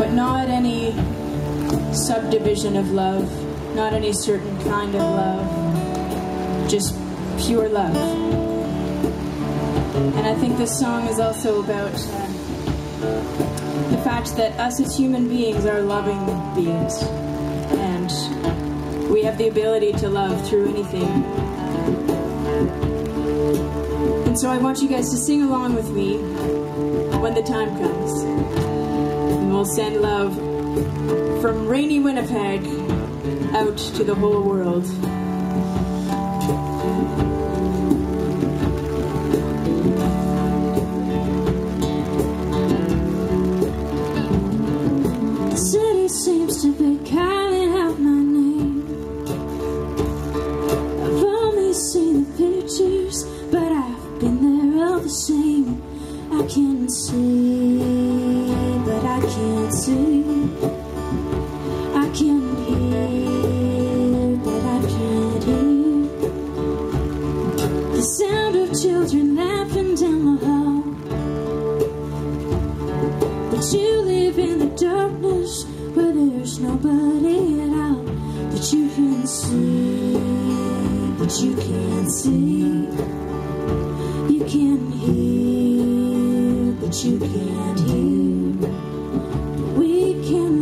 but not any subdivision of love, not any certain kind of love, just pure love. And I think this song is also about the fact that us as human beings are loving beings, and we have the ability to love through anything. And so I want you guys to sing along with me when the time comes. And we'll send love from rainy Winnipeg out to the whole world. The city seems to be calling out my name. I've only seen the pictures, but I've been there all the same. I can see, but I can't see. I can hear, but I can't hear. The sound of children laughing down the hall, but you live in the darkness where there's nobody at all. But you can see, but you can't see. You can hear, but you can't hear. We can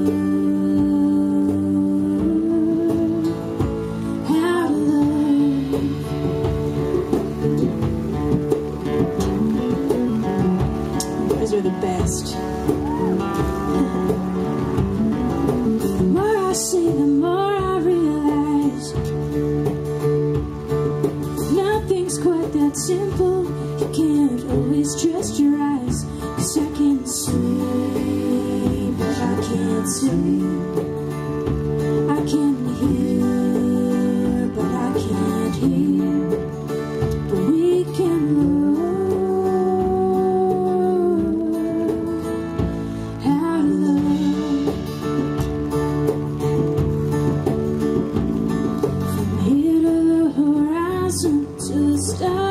learn how to love. Those are the best. The more I see, the more I realize nothing's quite that simple. You can't always trust your eyes, 'cause I can see, but I can't see. I can hear, but I can't hear. But we can learn how to love. From here to the horizon, to the stars,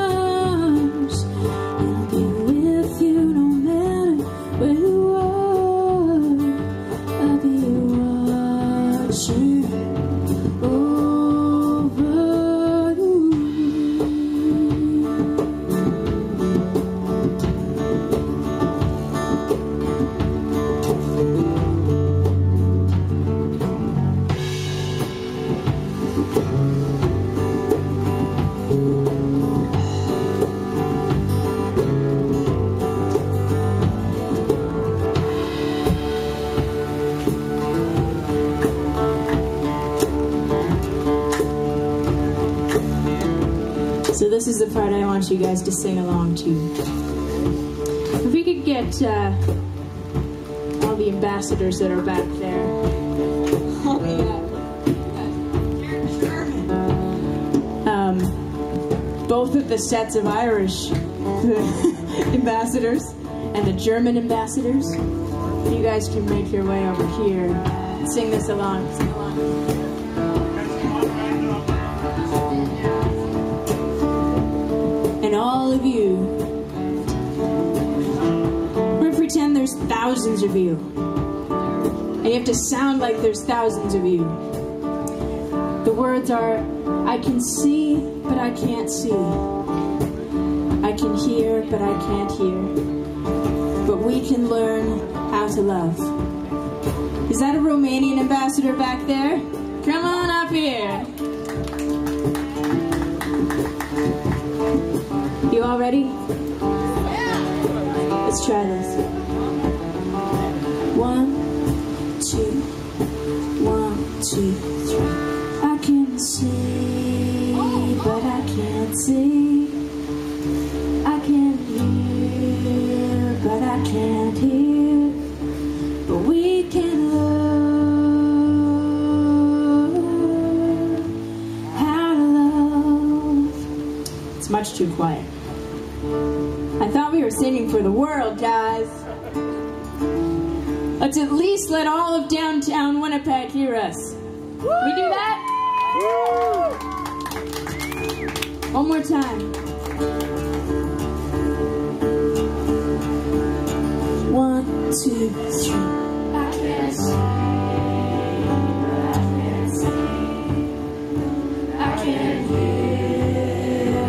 so this is the part I want you guys to sing along to. If we could get all the ambassadors that are back there. Oh yeah, you're German. Both of the sets of Irish ambassadors and the German ambassadors. You guys can make your way over here and sing this along. Sing along. And all of you, we're gonna pretend there's thousands of you, and you have to sound like there's thousands of you. The words are, I can see, but I can't see. I can hear, but I can't hear. But we can learn how to love. Is that a Romanian ambassador back there? Come on up here. You all ready? Yeah. Let's try this. 1, 2, 1, 2, 3. I can see, but I can't see. I can hear, but I can't hear. But we can love. Much too quiet. I thought we were singing for the world, guys. Let's at least let all of downtown Winnipeg hear us. Woo! We do that? Woo! One more time. 1, 2, 3. and we